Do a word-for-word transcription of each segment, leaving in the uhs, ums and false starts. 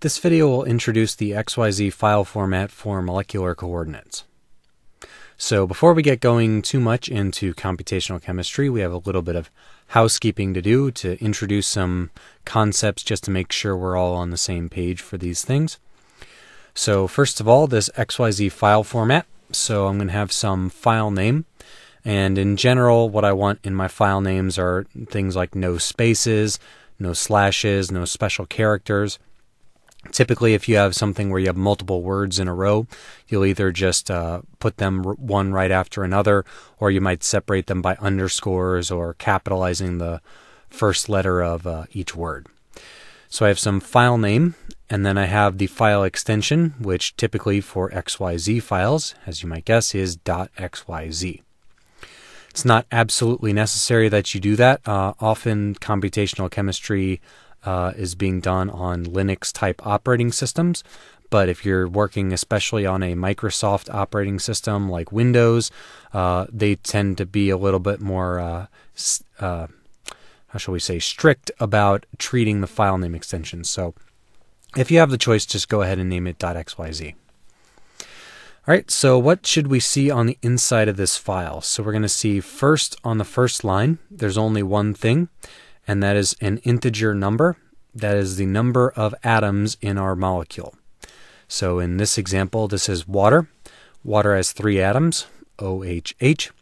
This video will introduce the X Y Z file format for molecular coordinates. So before we get going too much into computational chemistry, we have a little bit of housekeeping to do to introduce some concepts just to make sure we're all on the same page for these things. So first of all, this X Y Z file format. So I'm going to have some file name. And in general, what I want in my file names are things like no spaces, no slashes, no special characters. Typically, if you have something where you have multiple words in a row, you'll either just uh, put them one right after another, or you might separate them by underscores or capitalizing the first letter of uh, each word. So I have some file name, and then I have the file extension, which typically for X Y Z files, as you might guess, is .xyz. It's not absolutely necessary that you do that. Uh, often computational chemistry Uh, is being done on Linux type operating systems, but if you're working especially on a Microsoft operating system like Windows, uh, they tend to be a little bit more, uh, uh, how shall we say, strict about treating the file name extensions. So if you have the choice, just go ahead and name it .xyz. All right, so what should we see on the inside of this file? So we're going to see first on the first line, there's only one thing, and that is an integer number. That is the number of atoms in our molecule. So in this example, this is water. Water has three atoms, O H H.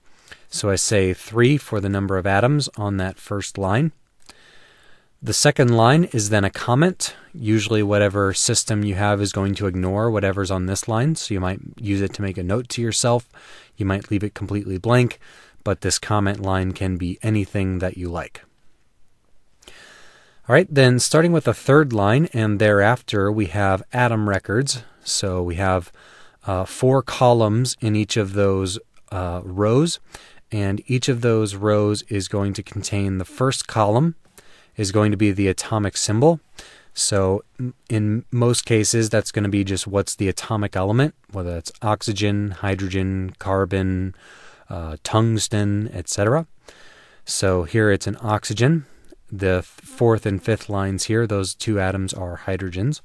So I say three for the number of atoms on that first line. The second line is then a comment. Usually whatever system you have is going to ignore whatever's on this line, so you might use it to make a note to yourself. You might leave it completely blank, but this comment line can be anything that you like. All right, then starting with the third line and thereafter, we have atom records. So we have uh, four columns in each of those uh, rows, and each of those rows is going to contain the first column is going to be the atomic symbol. So in most cases, that's going to be just what's the atomic element, whether that's oxygen, hydrogen, carbon, uh, tungsten, et cetera. So here it's an oxygen. The fourth and fifth lines here, those two atoms are hydrogens.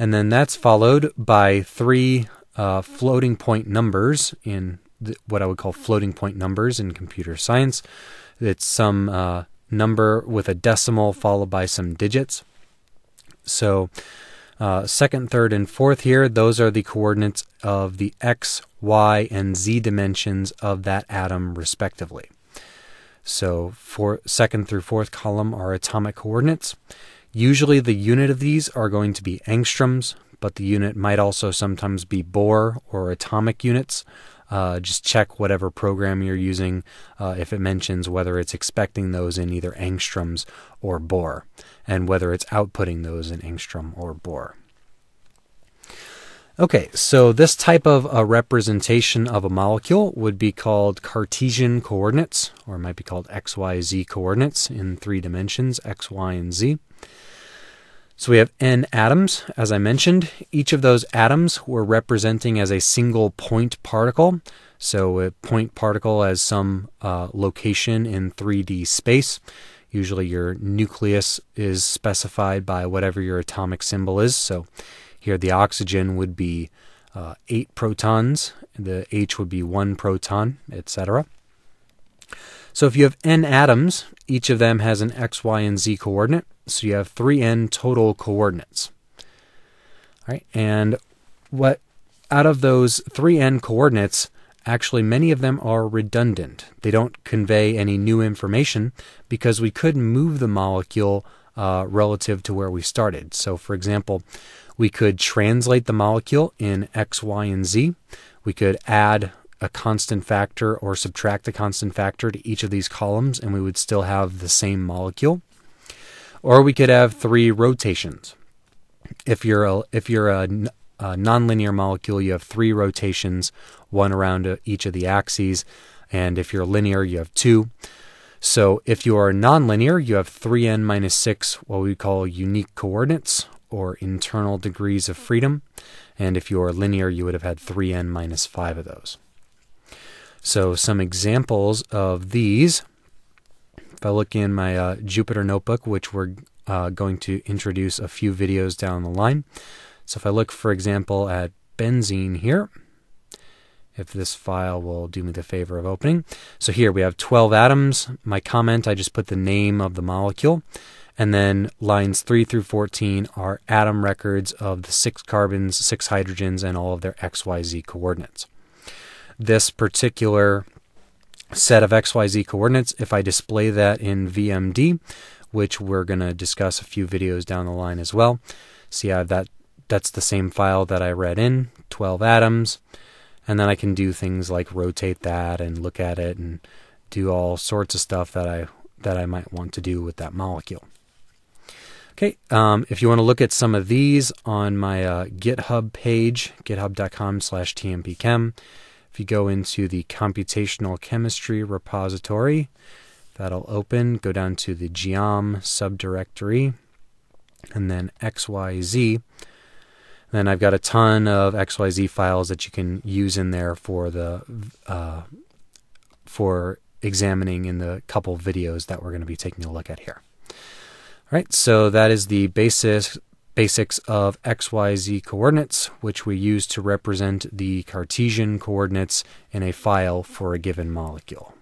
And then that's followed by three uh, floating point numbers in the, what I would call floating point numbers in computer science. It's some uh, number with a decimal followed by some digits. So uh, second, third, and fourth here, those are the coordinates of the X, Y, and Z dimensions of that atom respectively. So for second through fourth column are atomic coordinates. Usually the unit of these are going to be angstroms, but the unit might also sometimes be Bohr or atomic units. Uh, just check whatever program you're using uh, if it mentions whether it's expecting those in either angstroms or Bohr, and whether it's outputting those in angstrom or Bohr. Okay, so this type of a representation of a molecule would be called Cartesian coordinates, or it might be called X Y Z coordinates in three dimensions, X, Y, and Z. So we have n atoms, as I mentioned. Each of those atoms we're representing as a single point particle. So a point particle as some uh, location in three D space. Usually your nucleus is specified by whatever your atomic symbol is. So here the oxygen would be uh, eight protons, the H would be one proton, et cetera. So if you have n atoms, each of them has an X, Y, and Z coordinate. So you have three n total coordinates. All right, and what out of those three n coordinates, actually many of them are redundant. They don't convey any new information because we could move the molecule Uh, relative to where we started. So for example, we could translate the molecule in X, Y, and Z. We could add a constant factor or subtract a constant factor to each of these columns and we would still have the same molecule. Or we could have three rotations. If you're a, if you're a, a nonlinear molecule, you have three rotations, one around each of the axes, and if you're linear, you have two. So if you are nonlinear, you have three n minus six, what we call unique coordinates or internal degrees of freedom. And if you are linear, you would have had three n minus five of those. So some examples of these, if I look in my uh, Jupyter notebook, which we're uh, going to introduce a few videos down the line. So if I look, for example, at benzene here, if this file will do me the favor of opening. So here we have twelve atoms. My comment, I just put the name of the molecule. And then lines three through fourteen are atom records of the six carbons, six hydrogens, and all of their X Y Z coordinates. This particular set of X Y Z coordinates, if I display that in V M D, which we're going to discuss a few videos down the line as well. See, I have that, that's the same file that I read in, twelve atoms. And then I can do things like rotate that and look at it and do all sorts of stuff that I, that I might want to do with that molecule. Okay, um, if you want to look at some of these on my uh, GitHub page, github dot com slash T M P chem, if you go into the computational chemistry repository, that'll open, go down to the geom subdirectory, and then X Y Z. Then I've got a ton of X Y Z files that you can use in there for the uh, for examining in the couple videos that we're going to be taking a look at here. All right, so that is the basis, basics of X Y Z coordinates, which we use to represent the Cartesian coordinates in a file for a given molecule.